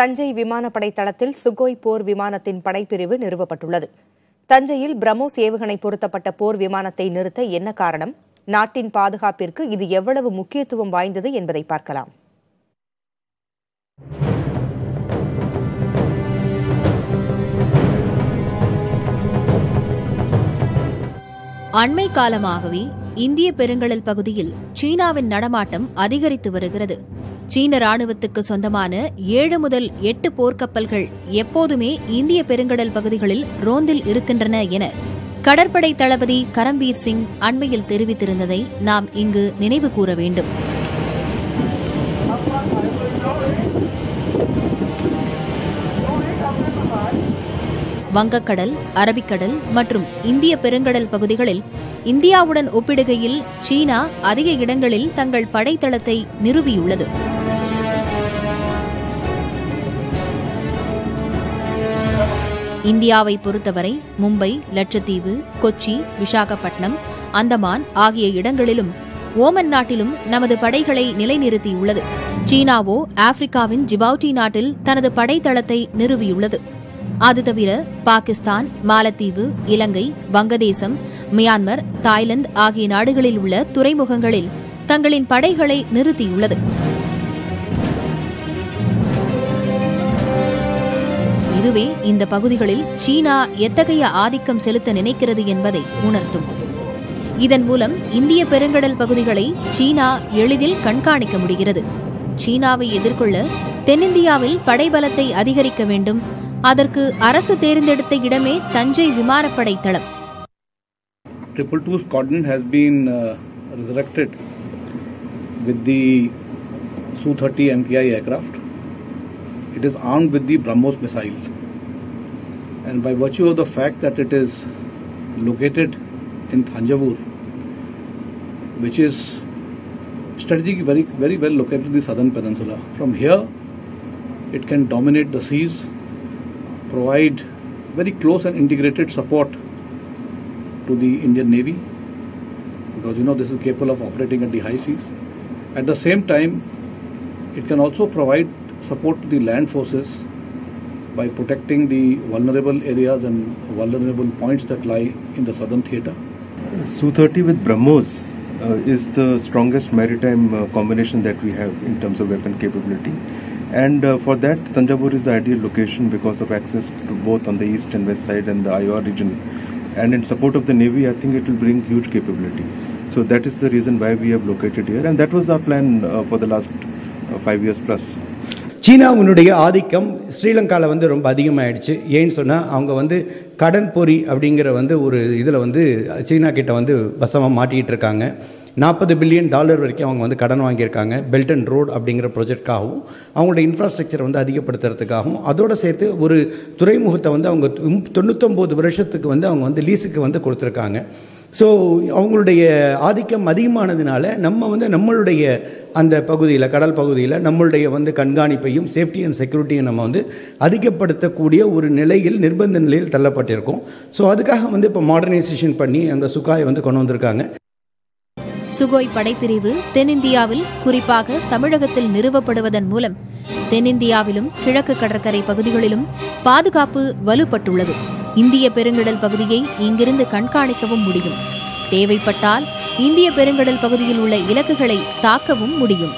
தஞ்சை விமானப்படை தளத்தில் சுகோய் போர் விமானத்தின் படைப்பிரிவு நிறுவப்பட்டுள்ளது. தஞ்சையில் BrahMos ஏவுகணை பொருத்தப்பட்ட போர் விமானத்தை நிறுத்த என்ன காரணம், நாட்டின் பாதுகாப்பிற்கு இது எவ்வளவு முக்கியத்துவம் வாய்ந்தது என்பதை பார்க்கலாம். அண்மை காலமாகவே இந்திய பெருங்கடல் பகுதியில் சீனாவின் நடமாட்டம் அதிகரித்து வருகிறது. சீன ராணுவத்துக்கு சொந்தமான 7 முதல் 8 போர்க்கப்பல்கள் எப்போதுமே இந்திய பெருங்கடல் பகுதிகளில் ரோந்தில் இருக்கின்றன என கடற்படை தளபதி கரம்பீர் சிங் அண்மையில் தெரிவித்திருந்ததை நாம் இங்கு நினைவு கூற வேண்டும். வங்கக்கடல், அரபிக்கடல் மற்றும் இந்திய பெருங்கடல் பகுதிகளில் இந்தியாவுடன் ஒப்பிடுகையில் சீனா அதிக இடங்களில் தங்கள் படைத்தளத்தை நிறுவியுள்ளது. இந்தியாவை பொறுத்தவரை மும்பை, லட்சத்தீவு, கொச்சி, விசாகப்பட்டினம், அந்தமான் ஆகிய இடங்களிலும் ஓமன் நாட்டிலும் நமது படைகளை நிலைநிறுத்தியுள்ளது. சீனாவோ ஆப்பிரிக்காவின் ஜிபவுட்டி நாட்டில் தனது படைத்தளத்தை நிறுவியுள்ளது. அது தவிர பாகிஸ்தான், மாலத்தீவு, இலங்கை, வங்கதேசம், மியான்மர், தாய்லாந்து ஆகிய நாடுகளில் உள்ள துறைமுகங்களில் தங்களின் படைகளை நிறுத்தியுள்ளது. இதுவே இந்த பகுதிகளில் சீனா எத்தகைய ஆதிக்கம் செலுத்த நினைக்கிறது என்பதை உணர்த்தும். இதன் மூலம் இந்திய பெருங்கடல் பகுதிகளை சீனா எளிதில் கண்காணிக்க முடிகிறது. சீனாவை எதிர்கொள்ள தென்னிந்தியாவில் படைபலத்தை அதிகரிக்க வேண்டும். அதற்கு அரசு தேர்ந்தெடுத்த இடமே தஞ்சை விமானப்படை தளம். 222 squadron has been resurrected with the Su-30 MKI aircraft. It is armed with the BrahMos missile, and by virtue of the fact that it is located in Thanjavur, which is strategically very well located in the southern peninsula, from here it can dominate the seas, provide very close and integrated support to the Indian Navy, because you know this is capable of operating at the high seas. At the same time, it can also provide support to the land forces by protecting the vulnerable areas and vulnerable points that lie in the southern theatre. Su-30 with BrahMos is the strongest maritime combination that we have in terms of weapon capability. And for that, Thanjavur is the ideal location because of access to both on the east and west side and the IOR region. And in support of the Navy, I think it will bring huge capability. So that is the reason why we have located here. And that was our plan for the last 5 years plus. சீனாவுடைய ஆதிக்கம் ஸ்ரீலங்காவில் ரொம்ப அதிகமாகிடுச்சு. ஏன்னு சொன்னால் அவங்க கடன் பொறி அப்படிங்கிற ஒரு இதில் சீனா கிட்ட வசமாக மாட்டிக்கிட்டு இருக்காங்க. $40 பில்லியன் வரைக்கும் அவங்க கடன் வாங்கியிருக்காங்க. பெல்ட் அண்ட் ரோடு அப்படிங்கிற ப்ராஜெக்டுக்காகவும் அவங்களோட இன்ஃப்ராஸ்ட்ரக்சர் அதிகப்படுத்துறதுக்காகவும் அதோடு சேர்த்து ஒரு துறைமுகத்தை அவங்க 99 வருஷத்துக்கு அவங்க லீஸுக்கு கொடுத்துருக்காங்க. ஸோ அவங்களுடைய ஆதிக்கம் அதிகமானதுனால நம்ம நம்மளுடைய அந்த பகுதியில், கடல் பகுதியில் நம்மளுடைய கண்காணிப்பையும் சேஃப்டி அண்ட் செக்யூரிட்டியும் நம்ம அதிகப்படுத்தக்கூடிய ஒரு நிலையில், நிர்பந்த நிலையில் தள்ளப்பட்டிருக்கோம். ஸோ அதுக்காக இப்போ மாடர்னைசேஷன் பண்ணி அங்கே சுகாயை கொண்டு வந்திருக்காங்க. சுகோய் படைப்பிரிவு தென்னிந்தியாவில், குறிப்பாக தமிழகத்தில் நிறுவப்படுவதன் மூலம் தென்னிந்தியாவிலும் கிழக்கு கடற்கரை பகுதிகளிலும் பாதுகாப்பு வலுப்பட்டுள்ளது. இந்திய பெருங்கடல் பகுதியை இங்கிருந்து கண்காணிக்கவும் முடியும். தேவைப்பட்டால் இந்திய பெருங்கடல் பகுதியில் உள்ள இலக்குகளை தாக்கவும் முடியும்.